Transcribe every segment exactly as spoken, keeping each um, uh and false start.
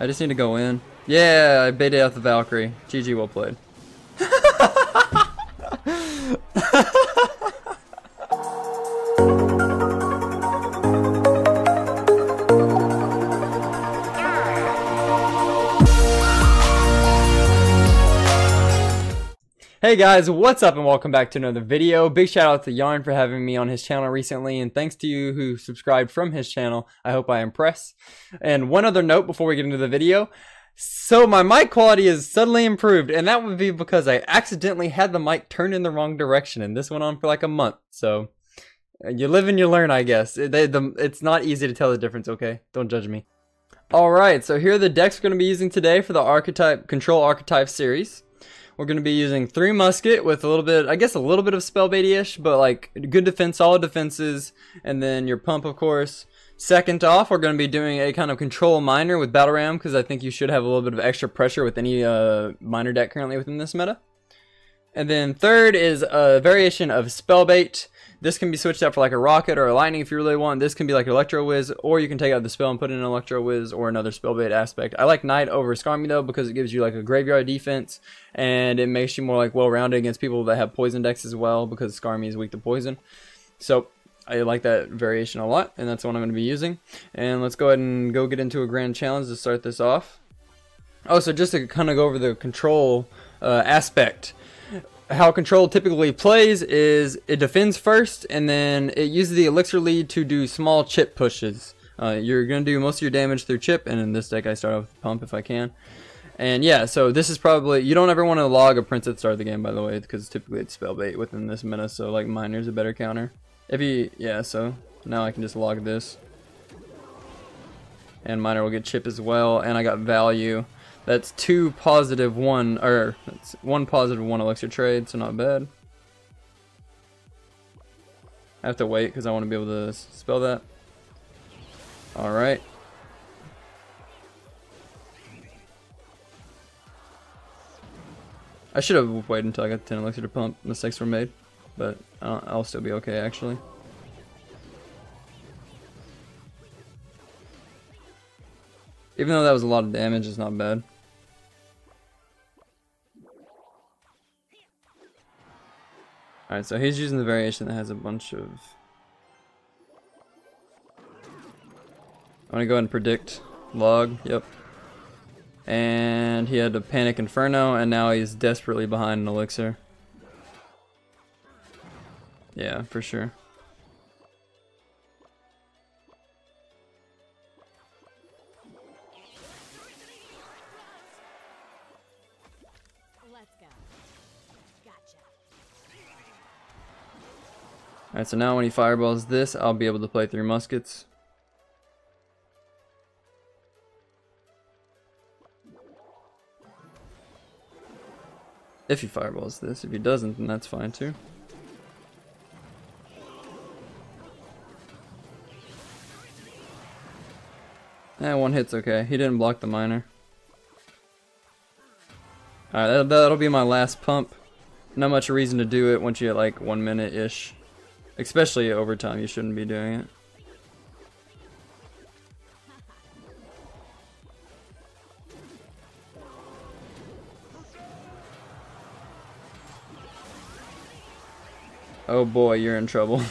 I just need to go in. Yeah, I baited out the Valkyrie. G G, well played. Hey guys, what's up and welcome back to another video. Big shout out to Yarn for having me on his channel recently, and thanks to you who subscribed from his channel. I hope I impress. And one other note before we get into the video. So my mic quality is suddenly improved, and that would be because I accidentally had the mic turned in the wrong direction, and this went on for like a month. So you live and you learn, I guess. It, they, the, it's not easy to tell the difference, okay? Don't judge me. Alright, so here are the decks we're going to be using today for the archetype Control Archetype series. We're going to be using three musket with a little bit, I guess a little bit of spellbaity-ish, but like good defense, solid defenses, and then your pump, of course. Second off, we're going to be doing a kind of control miner with battle ram, because I think you should have a little bit of extra pressure with any uh, miner deck currently within this meta. And then third is a variation of spellbait. This can be switched out for like a rocket or a lightning if you really want. This can be like Electro Wiz, or you can take out the spell and put in an Electro Wiz or another spellbait aspect. I like Knight over Skarmy though, because it gives you like a graveyard defense, and it makes you more like well-rounded against people that have poison decks as well, because Skarmy is weak to poison. So I like that variation a lot, and that's what I'm going to be using. And let's go ahead and go get into a grand challenge to start this off. Oh, so just to kind of go over the control uh, aspect. How control typically plays is it defends first, and then it uses the elixir lead to do small chip pushes. Uh, you're going to do most of your damage through chip, and in this deck I start off with pump if I can. And yeah, so this is probably, you don't ever want to log a prince at the start of the game, by the way, because typically it's spellbait within this meta, so like miner's a better counter. If you, yeah, so now I can just log this. And miner will get chip as well, and I got value. That's two positive one, or that's one positive one elixir trade, so not bad. I have to wait because I want to be able to spell that. All right. I should have waited until I got ten elixir to pump. Mistakes were made, but I'll still be okay actually. Even though that was a lot of damage, it's not bad. Alright, so he's using the variation that has a bunch of... I'm gonna go ahead and predict. Log, yep. And he had a Panic Inferno, and now he's desperately behind an Elixir. Yeah, for sure. Alright, so now when he fireballs this, I'll be able to play through muskets. If he fireballs this, if he doesn't, then that's fine too. Eh, one hit's okay. He didn't block the miner. Alright, that'll, that'll be my last pump. Not much reason to do it once you get like one minute-ish. Especially over time, you shouldn't be doing it. Oh boy, you're in trouble.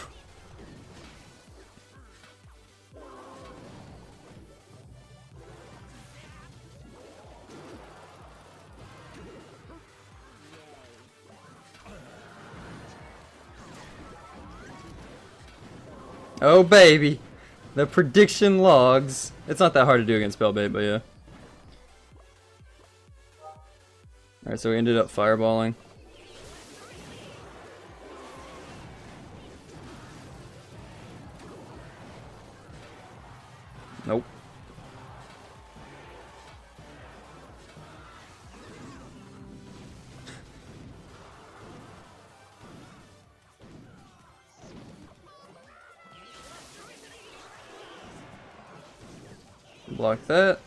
Oh baby, the prediction logs. It's not that hard to do against spellbait, but yeah. Alright, so we ended up fireballing. Nope. Block that.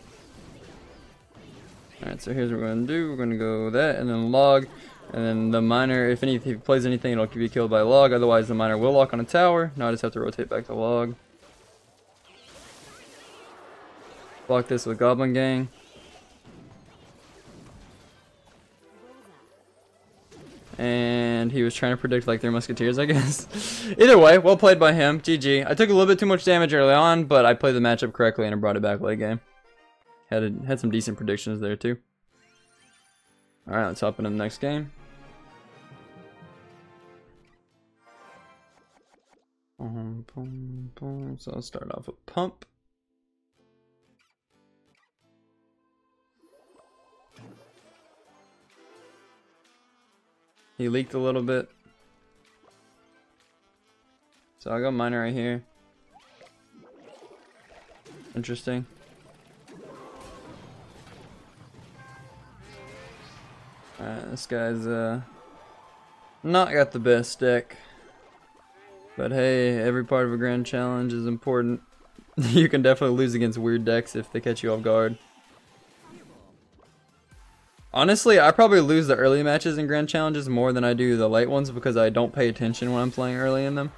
Alright, so here's what we're going to do. We're going to go that and then log. And then the miner, if, any, if he plays anything, it'll be killed by log. Otherwise, the miner will lock on a tower. Now I just have to rotate back to log. Block this with Goblin Gang. and he was trying to predict like their musketeers, I guess. Either way, well played by him. G G. I took a little bit too much damage early on, but I played the matchup correctly and I brought it back late game. Had a, had some decent predictions there too. All right, let's hop into the next game. Um, boom, boom. So I'll start off with pump. He leaked a little bit. So I'll go mine right here. Interesting. Alright, this guy's uh not got the best deck. But hey, every part of a grand challenge is important. You can definitely lose against weird decks if they catch you off guard. Honestly, I probably lose the early matches in grand challenges more than I do the late ones because I don't pay attention when I'm playing early in them.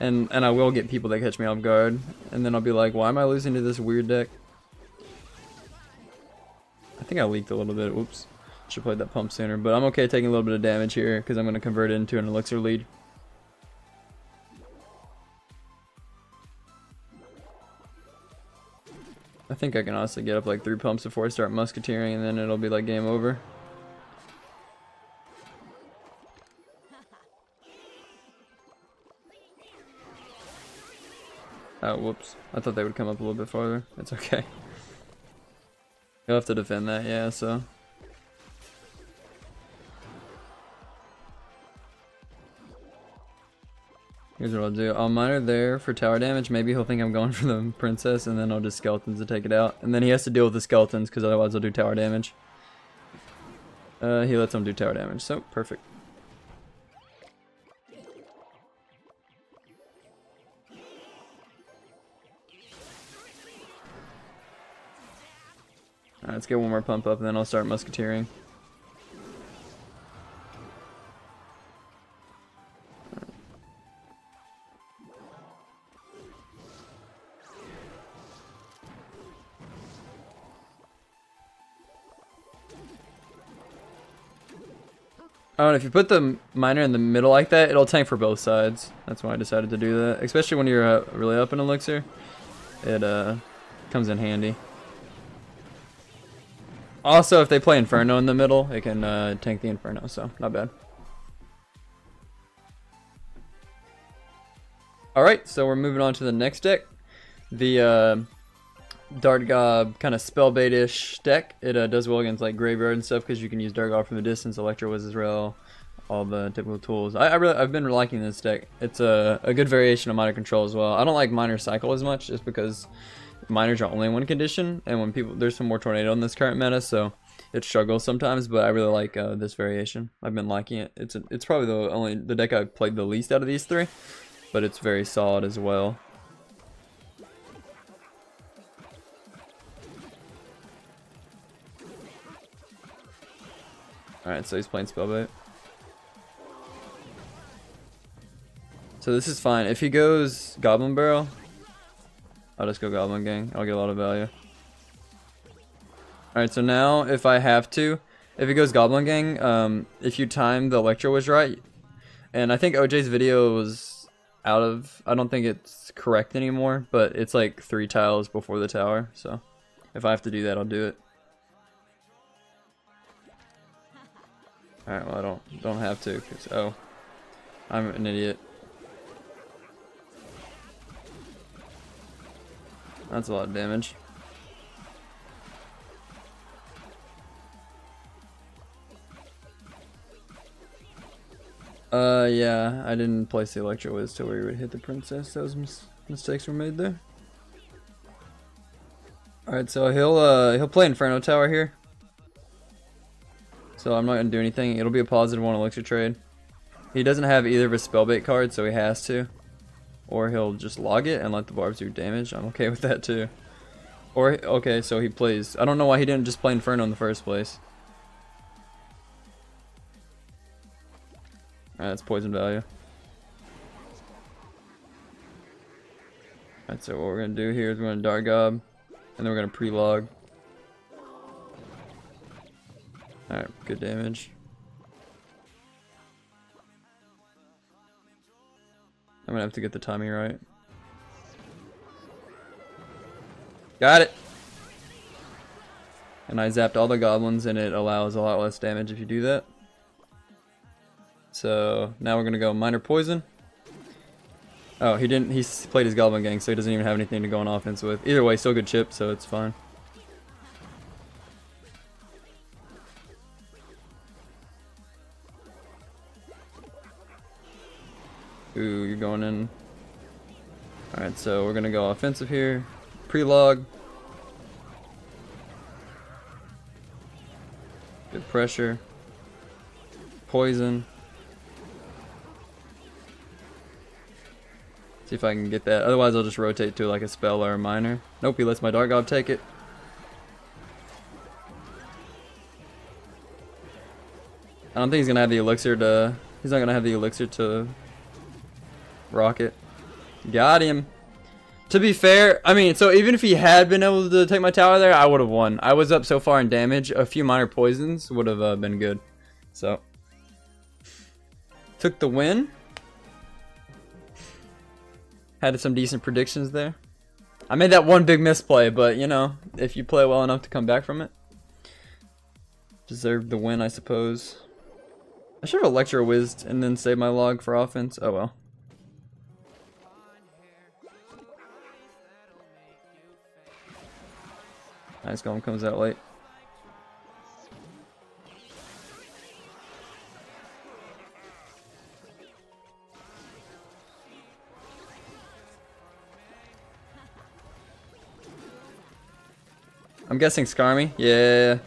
And and I will get people that catch me off guard. And then I'll be like, why am I losing to this weird deck? I think I leaked a little bit. Oops. Should have played that pump sooner. But I'm okay taking a little bit of damage here because I'm going to convert it into an elixir lead. I think I can honestly get up like three pumps before I start musketeering, and then it'll be like game over. Oh, whoops. I thought they would come up a little bit farther. It's okay. You'll have to defend that, yeah, so. Here's what I'll do. I'll miner there for tower damage. Maybe he'll think I'm going for the princess, and then I'll just skeletons to take it out. And then he has to deal with the skeletons, because otherwise I'll do tower damage. Uh, he lets him do tower damage, so perfect. Alright, let's get one more pump up, and then I'll start musketeering. Oh, and if you put the miner in the middle like that, it'll tank for both sides. That's why I decided to do that. Especially when you're uh, really up in elixir, it uh, comes in handy. Also, if they play Inferno in the middle, it can uh, tank the Inferno, so not bad. Alright, so we're moving on to the next deck. The uh, Dartgob kind of spellbait-ish deck. It uh, does well against like graveyard and stuff because you can use Dartgob from the distance, Electro Wiz Israel, all the typical tools. I, I really, I've been liking this deck. It's a, a good variation of Minor Control as well. I don't like Minor Cycle as much just because Minors are only in one condition, and when people there's some more Tornado in this current meta, so it struggles sometimes, but I really like uh, this variation. I've been liking it. It's a, it's probably the only the deck I've played the least out of these three, but it's very solid as well. Alright, so he's playing Spellbait. So this is fine. If he goes Goblin Barrel, I'll just go Goblin Gang. I'll get a lot of value. Alright, so now if I have to, if he goes Goblin Gang, um, if you time the Electro Wiz right, and I think O J's video was out of, I don't think it's correct anymore, but it's like three tiles before the tower, so if I have to do that, I'll do it. Alright, well I don't don't have to, cause oh, I'm an idiot. That's a lot of damage. Uh, yeah, I didn't place the Electro Wiz till we would hit the princess. Those mis mistakes were made there. Alright, so he'll uh he'll play Inferno Tower here. So I'm not going to do anything. It'll be a positive one elixir trade. He doesn't have either of his spellbait cards, so he has to. Or he'll just log it and let the barbs do damage. I'm okay with that too. Or, okay, so he plays. I don't know why he didn't just play Inferno in the first place. Alright, that's poison value. Alright, so what we're going to do here is we're going to Dartgob. And then we're going to pre-log. Alright, good damage. I'm gonna have to get the timing right. Got it! And I zapped all the goblins, and it allows a lot less damage if you do that. So now we're gonna go minor poison. Oh, he didn't. He played his goblin gang, so he doesn't even have anything to go on offense with. Either way, still good chip, so it's fine. Ooh, you're going in. Alright, so we're gonna go offensive here. Pre-log. Good pressure. Poison. See if I can get that. Otherwise, I'll just rotate to like a spell or a minor. Nope, he lets my Dark Gob take it. I don't think he's gonna have the elixir to. He's not gonna have the elixir to rocket. Got him. To be fair, I mean, so even if he had been able to take my tower there, I would have won. I was up so far in damage. A few minor poisons would have uh, been good. So took the win. Had some decent predictions there. I made that one big misplay, but you know, if you play well enough to come back from it. Deserved the win, I suppose. I should have Electro Whizzed and then saved my log for offense. Oh well. Nice Golem comes out late. I'm guessing Skarmy, yeah.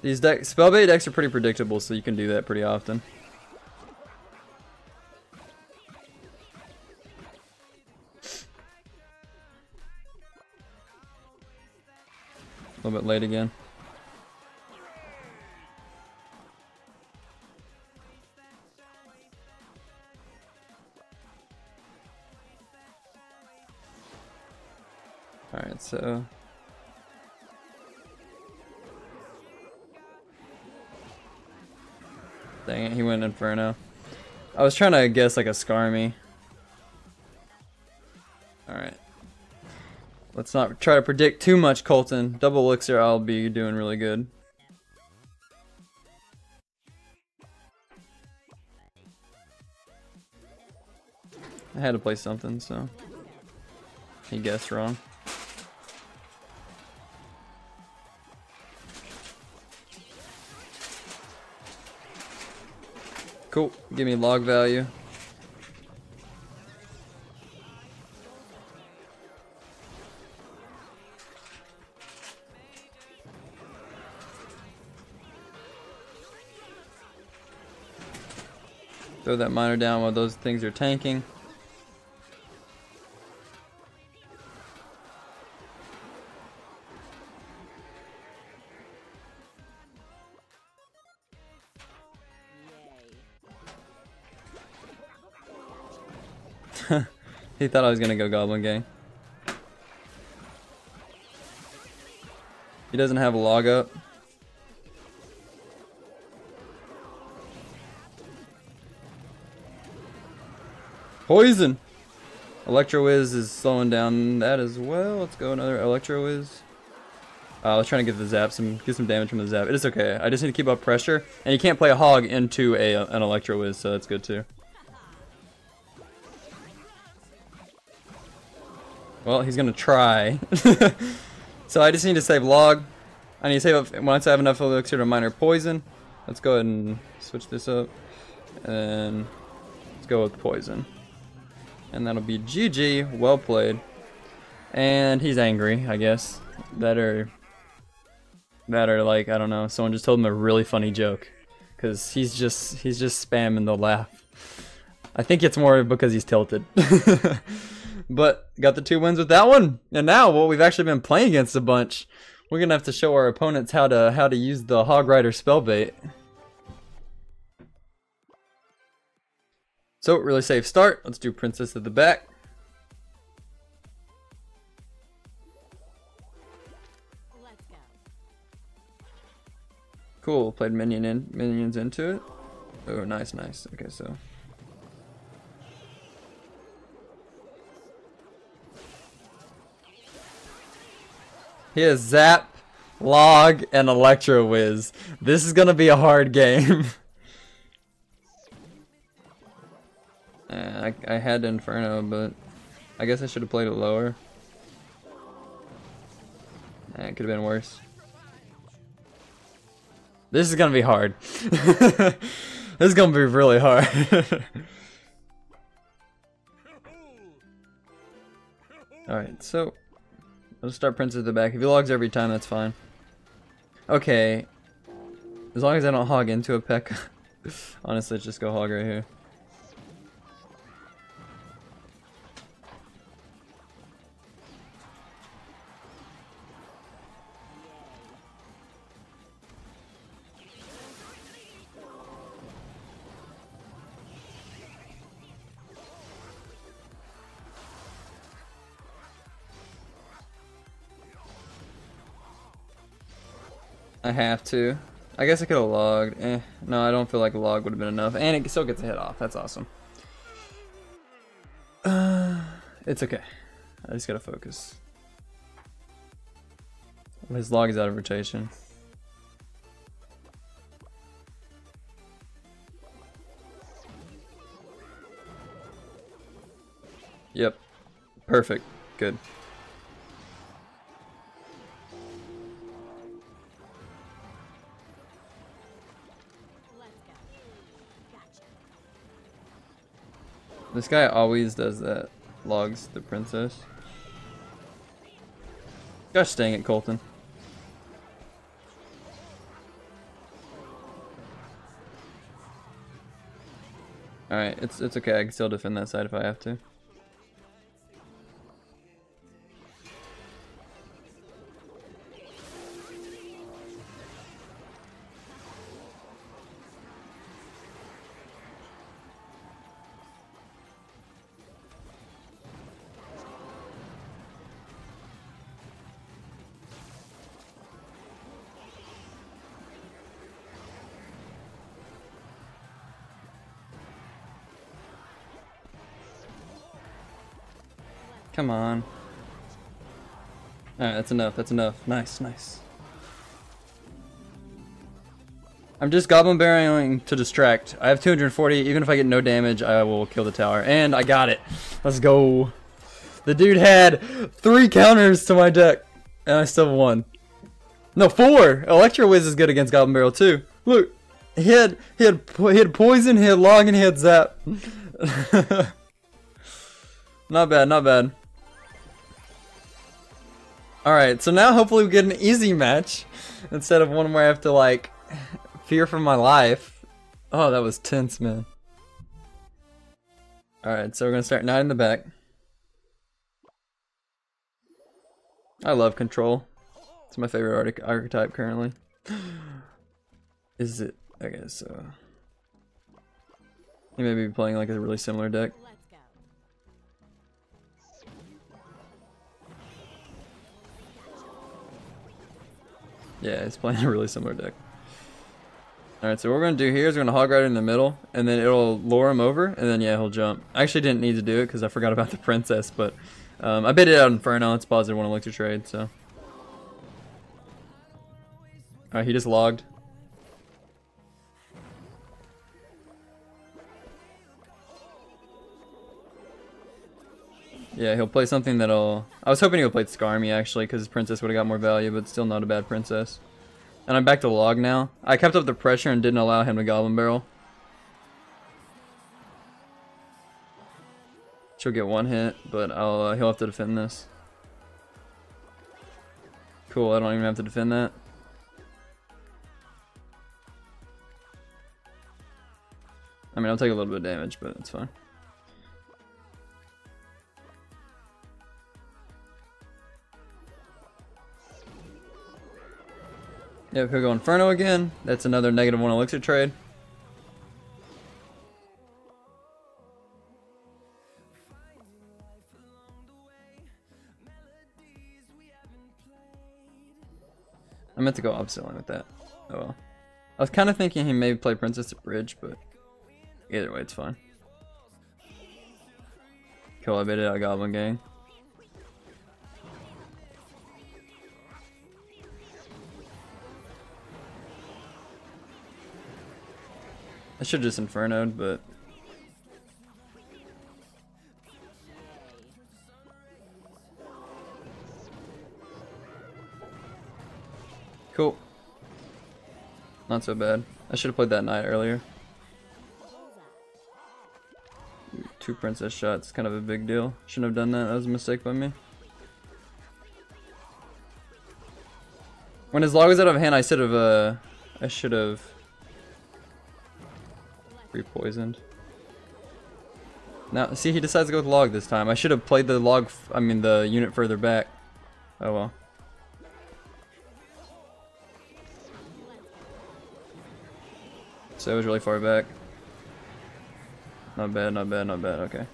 These decks, spellbait decks are pretty predictable, so you can do that pretty often. A little bit late again. All right, so. Dang it, he went Inferno. I was trying to guess like a Skarmy. Alright. Let's not try to predict too much, Colton. Double Elixir, I'll be doing really good. I had to play something, so. He guessed wrong. Cool, give me log value. Throw that miner down while those things are tanking. He thought I was gonna go Goblin Gang. He doesn't have a log up. Poison! Electro Whiz is slowing down that as well. Let's go another Electro Whiz. Uh, I was trying to get the zap, some get some damage from the zap. It is okay. I just need to keep up pressure. And you can't play a hog into a an Electro Whiz, so that's good too. Well, he's gonna try. So I just need to save log. I need to save up once I have enough elixir to minor poison. Let's go ahead and switch this up. And let's go with poison. And that'll be G G. Well played. And he's angry, I guess. That or that or like, I don't know, someone just told him a really funny joke. Cause he's just he's just spamming the laugh. I think it's more because he's tilted. But got the two wins with that one, and now what well, we've actually been playing against a bunch. We're gonna have to show our opponents how to how to use the Hog Rider spellbait. So really safe start. Let's do Princess at the back. Let's go. Cool. Played minion in minions into it. Oh, nice, nice. Okay, so. He has Zap, Log, and Electro Whiz. This is gonna be a hard game. uh, I, I had Inferno, but I guess I should have played it lower. Uh, it could have been worse. This is gonna be hard. This is gonna be really hard. Alright, so let's start Prince at the back. If he logs every time, that's fine. Okay. As long as I don't hog into a P E C K A. Honestly, let's just go hog right here. I have to. I guess I could have logged. Eh, no, I don't feel like a log would have been enough. And it still gets a hit off. That's awesome. Uh, it's okay. I just gotta focus. His log is out of rotation. Yep. Perfect. Good. This guy always does that. Logs the princess. Gosh dang it, Colton. Alright, it's it's okay, I can still defend that side if I have to. Come on. Alright, that's enough, that's enough. Nice, nice. I'm just Goblin Barreling to distract. I have two hundred forty, even if I get no damage, I will kill the tower. And I got it. Let's go. The dude had three counters to my deck, and I still won. No, four! Electro Whiz is good against Goblin Barrel too. Look, he had, he had, he had Poison, he had Log, and he had Zap. Not bad, not bad. Alright, so now hopefully we get an easy match instead of one where I have to, like, fear for my life. Oh, that was tense, man. Alright, so we're going to start nine in the back. I love Control. It's my favorite arch archetype currently. Is it? Okay, so you may be playing, like, a really similar deck. Yeah, it's playing a really similar deck. Alright, so what we're going to do here is we're going to hog right in the middle, and then it'll lure him over, and then, yeah, he'll jump. I actually didn't need to do it because I forgot about the princess, but um, I bid it out Inferno. It's positive one Elixir trade, so. Alright, he just logged. Yeah, he'll play something that'll... I was hoping he would play Skarmy, actually, because his princess would have got more value, but still not a bad princess. And I'm back to log now. I kept up the pressure and didn't allow him to Goblin Barrel. She'll get one hit, but I'll, uh, he'll have to defend this. Cool, I don't even have to defend that. I mean, I'll take a little bit of damage, but it's fine. Yep, he'll go Inferno again. That's another negative one Elixir trade. I meant to go opposite line with that. Oh well. I was kind of thinking he may play Princess at Bridge, but either way, it's fine. Cool, I baited out Goblin Gang. I should have just Inferno'd, but... Cool. Not so bad. I should have played that Knight earlier. Two Princess shots, kind of a big deal. Shouldn't have done that, that was a mistake by me. When his log was out of hand, I should have, uh, I should have repoisoned. Now, see, he decides to go with log this time. I should have played the log, f I mean, the unit further back. Oh well. So it was really far back. Not bad, not bad, not bad, okay.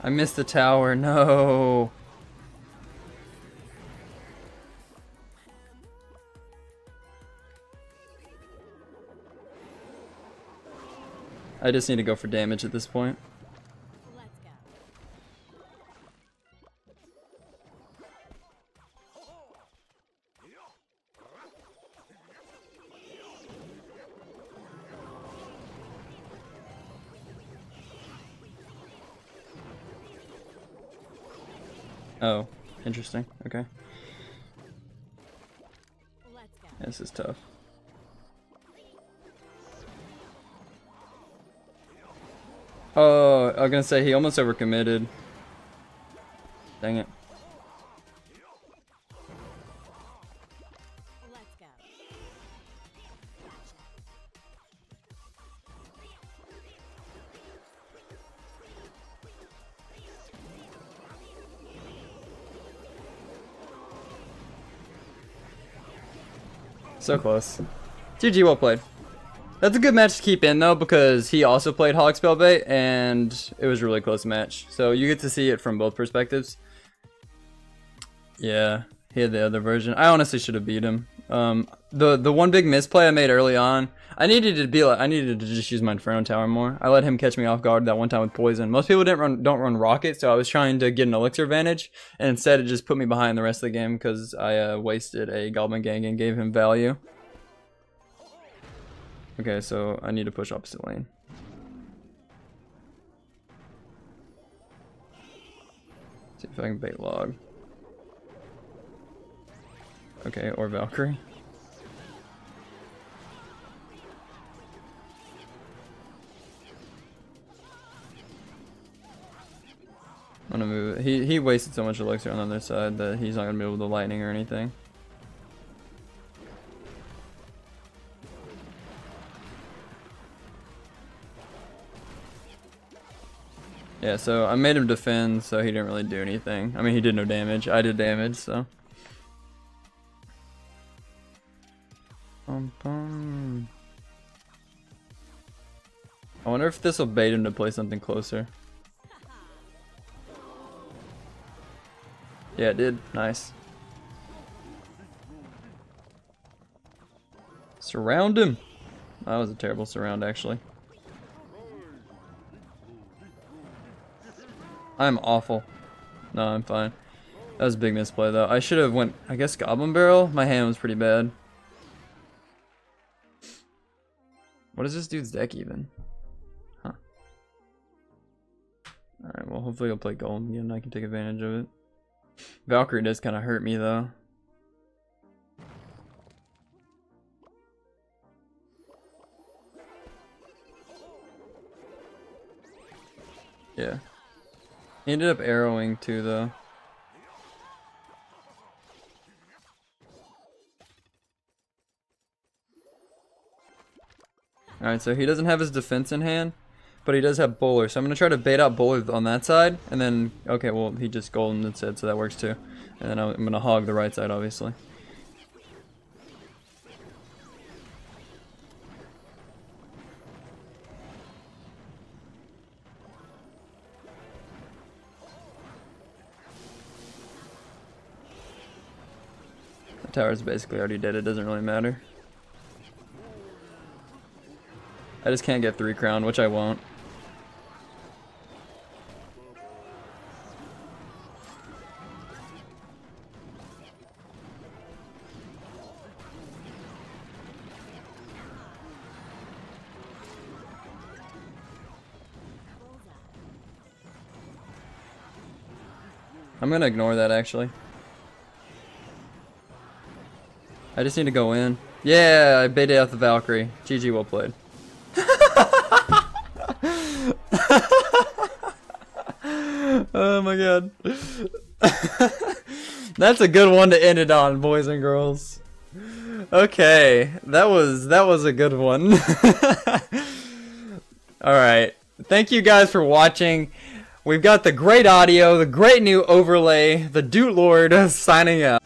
I missed the tower, no. I just need to go for damage at this point. Let's go. Oh, interesting. Okay. Yeah, this is tough. Oh, I was gonna say he almost overcommitted. Dang it. So close. G G, well played. That's a good match to keep in though, because he also played Hog Spellbait and it was a really close match. So you get to see it from both perspectives. Yeah, he had the other version. I honestly should have beat him. Um, the the one big misplay I made early on, I needed to be like I needed to just use my Inferno Tower more. I let him catch me off guard that one time with poison. Most people didn't run don't run rockets, so I was trying to get an elixir advantage, and instead it just put me behind the rest of the game because I uh, wasted a Goblin Gang and gave him value. Okay, so I need to push opposite lane. Let's see if I can bait log. Okay, or Valkyrie. I'm gonna move it. He, he wasted so much elixir on the other side that he's not gonna be able to lightning or anything. Yeah, so I made him defend, so he didn't really do anything. I mean, he did no damage. I did damage, so. Bum, bum. I wonder if this will bait him to play something closer. Yeah, it did. Nice. Surround him. That was a terrible surround, actually. I'm awful. No, I'm fine. That was a big misplay though. I should have went, I guess, Goblin Barrel. My hand was pretty bad. What is this dude's deck even? Huh. Alright, well hopefully I'll play Golem again and I can take advantage of it. Valkyrie does kind of hurt me though. Yeah. He ended up arrowing too, though. Alright, so he doesn't have his defense in hand, but he does have Bowler. So I'm going to try to bait out Bowler on that side, and then, okay, well, he just golden instead, so that works too. And then I'm going to hog the right side, obviously. The tower's basically already dead, it doesn't really matter. I just can't get three crown, which I won't. I'm gonna ignore that actually. I just need to go in. Yeah, I baited out the Valkyrie. G G, well played. Oh my god. That's a good one to end it on, boys and girls. Okay, that was that was a good one. All right. Thank you guys for watching. We've got the great audio, the great new overlay, the Dude Lord signing up.